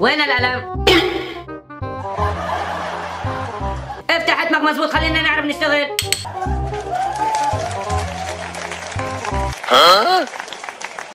وين القلم؟ افتح حتمك مظبوط، خلينا نعرف نشتغل.